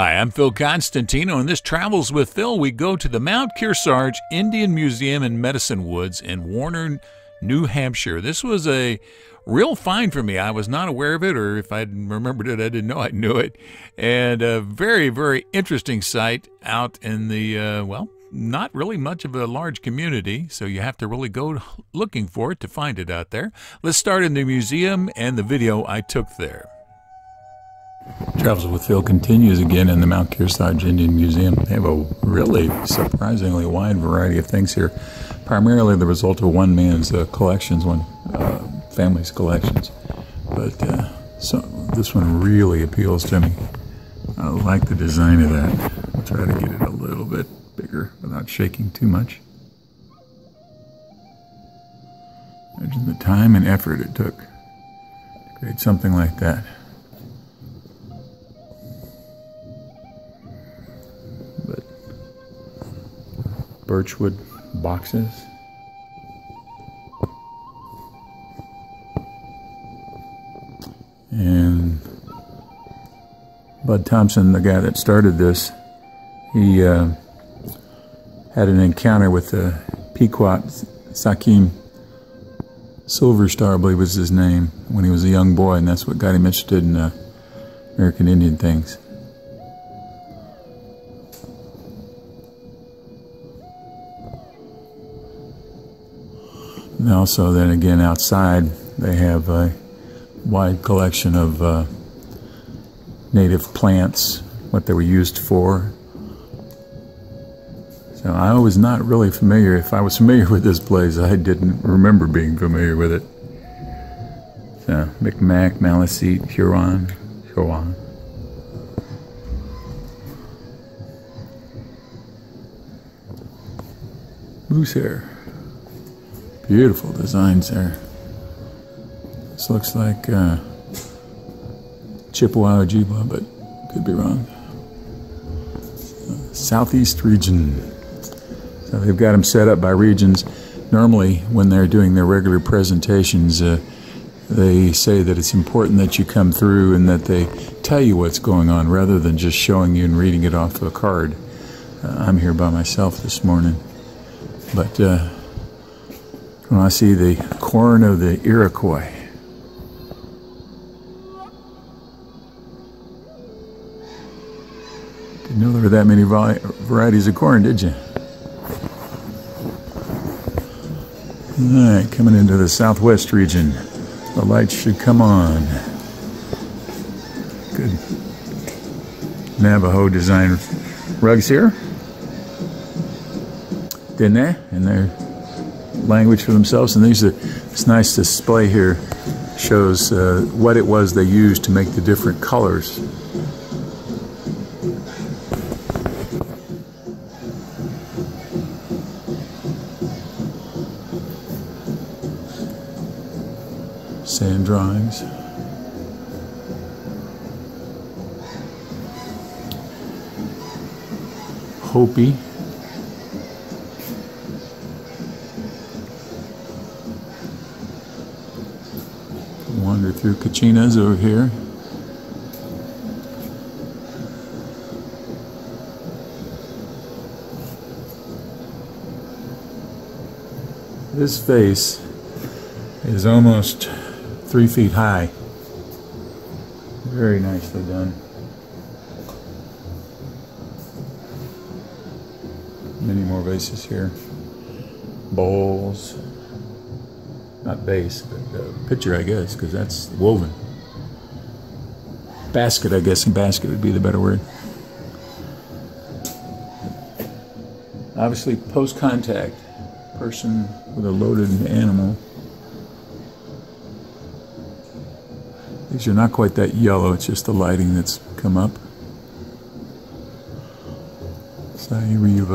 Hi, I'm Phil Konstantin, and this Travels with Phil, we go to the Mount Kearsarge Indian Museum in Medicine Woods in Warner, New Hampshire. This was a real find for me. I was not aware of it, or if I remembered it, I didn't know I knew it. And a very, very interesting site out in the, well, not really much of a large community, so you have to really go looking for it to find it out there. Let's start in the museum and the video I took there. Travels with Phil continues again in the Mount Kearsarge Indian Museum. They have a really surprisingly wide variety of things here, primarily the result of one man's collections, one family's collections. But so this one really appeals to me. I like the design of that. I'll try to get it a little bit bigger without shaking too much. Imagine the time and effort it took to create something like that. Birchwood boxes. And Bud Thompson, the guy that started this, he had an encounter with the Pequot, Sakeem Silverstar, I believe was his name, when he was a young boy, and that's what got him interested in American Indian things. And also, then again, outside, they have a wide collection of native plants, what they were used for. So I was not really familiar. If I was familiar with this place, I didn't remember being familiar with it. So, Micmac, Maliseet, Huron. Moosehair. Beautiful designs there. This looks like Chippewa Ojibwa, but could be wrong. Southeast region. So they've got them set up by regions. Normally, when they're doing their regular presentations, they say that it's important that you come through and that they tell you what's going on rather than just showing you and reading it off a card. I'm here by myself this morning, but when I see the corn of the Iroquois. Didn't know there were that many varieties of corn, did you? All right, coming into the southwest region. The lights should come on. Good Navajo design rugs here. Didn't they? And they're language for themselves, and these are, this nice display here shows what it was they used to make the different colors. Sand drawings. Hopi. Wander through kachinas over here. This face is almost 3 feet high. Very nicely done. Many more vases here. Bowls. Not base, but pitcher, I guess, because that's woven. Basket, I guess, and basket would be the better word. Obviously, post-contact, person with a loaded animal. These are not quite that yellow, it's just the lighting that's come up. So here we've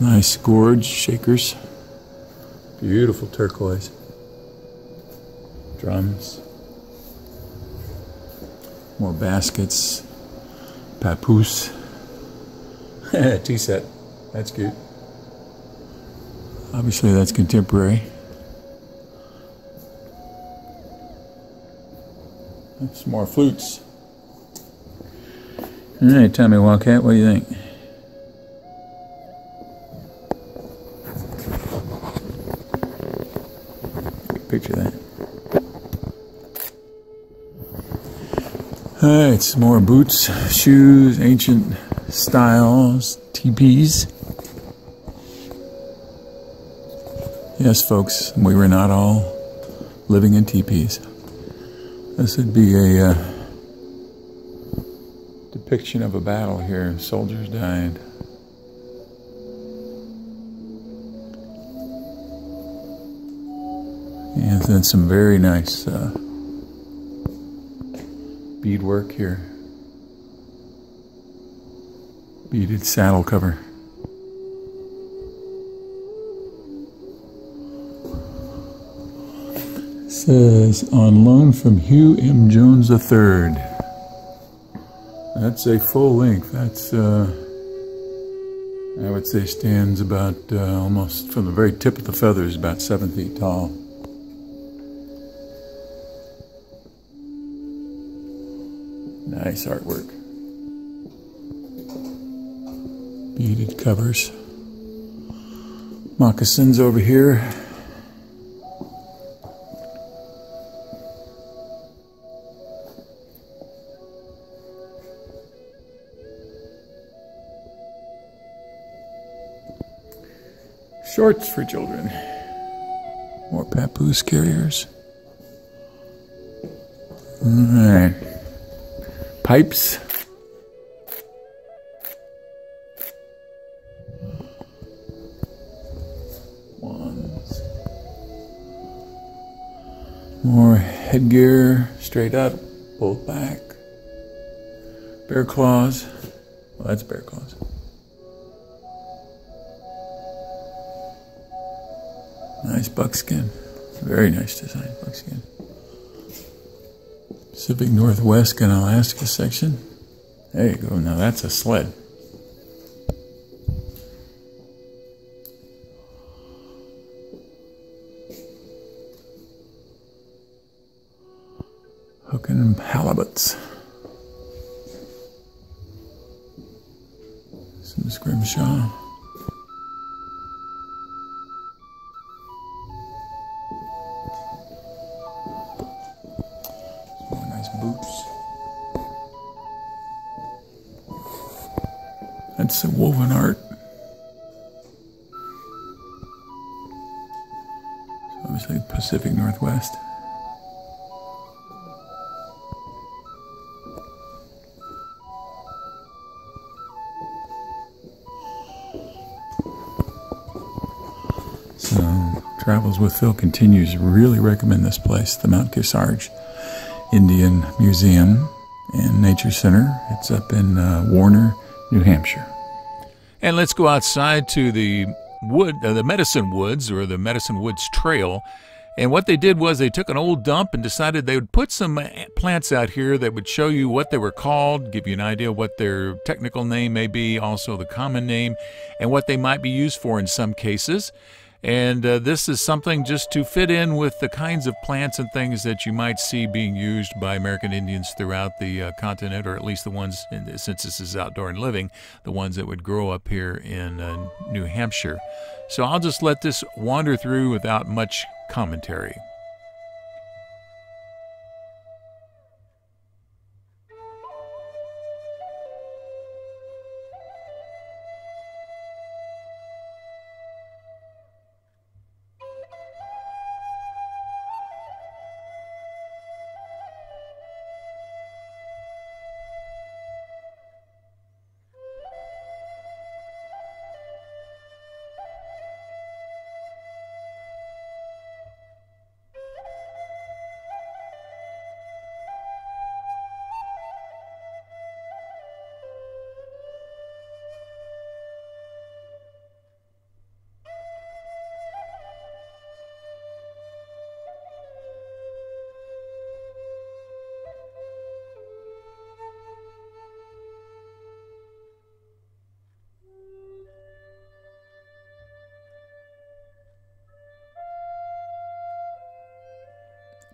nice gorge shakers, beautiful turquoise, drums, more baskets, papoose, Tea set. That's cute. Obviously, that's contemporary. That's more flutes. All right, Tommy Wildcat, what do you think? Picture that. All right, some more boots, shoes, ancient styles, teepees. Yes, folks, we were not all living in teepees. This would be a depiction of a battle here. Soldiers died. And then some very nice beadwork here. Beaded saddle cover. Says, on loan from Hugh M. Jones III. That's a full length. That's, I would say, stands about almost from the very tip of the feathers, about 7 feet tall. Nice artwork. Beaded covers. Moccasins over here. Shorts for children. More papoose carriers. All right. Pipes. Wands. More headgear, straight up, pulled back. Bear claws. Well, that's bear claws. Nice buckskin. Very nice design, buckskin. Pacific Northwest and Alaska section. There you go. Now that's a sled. Hooking halibuts. Some scrimshaw. That's a woven art. It's obviously Pacific Northwest. So, Travels with Phil continues. Really recommend this place, the Mount Kearsarge Indian Museum and Nature Center. It's up in Warner, New Hampshire. And let's go outside to the Medicine Woods, or the Medicine Woods Trail. And what they did was they took an old dump and decided they would put some plants out here that would show you what they were called, give you an idea what their technical name may be, also the common name, and what they might be used for in some cases. And this is something just to fit in with the kinds of plants and things that you might see being used by American Indians throughout the continent, or at least the ones, since this is outdoor and living, the ones that would grow up here in New Hampshire. So I'll just let this wander through without much commentary.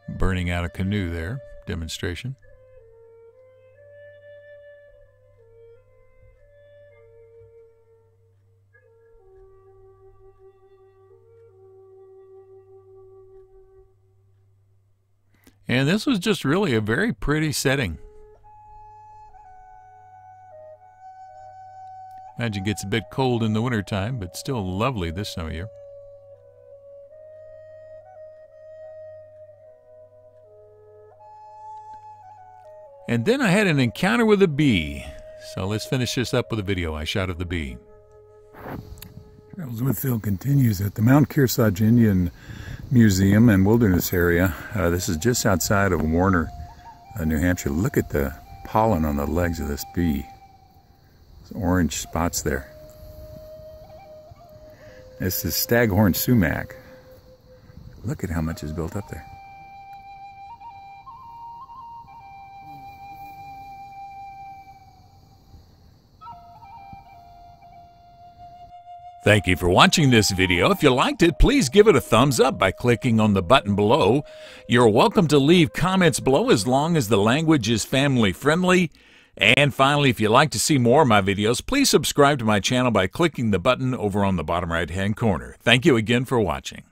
burning out a canoe there demonstration. And this was just really a very pretty setting. Imagine it gets a bit cold in the wintertime, but still lovely this time of year. And then I had an encounter with a bee. So let's finish this up with a video I shot of the bee. Travels with Phil continues at the Mount Kearsarge Indian Museum and Wilderness Area. This is just outside of Warner, New Hampshire. Look at the pollen on the legs of this bee. Those orange spots there. This is staghorn sumac. Look at how much is built up there. Thank you for watching this video. If you liked it, please give it a thumbs up by clicking on the button below. You're welcome to leave comments below as long as the language is family friendly. And finally, if you'd like to see more of my videos, please subscribe to my channel by clicking the button over on the bottom right hand corner. Thank you again for watching.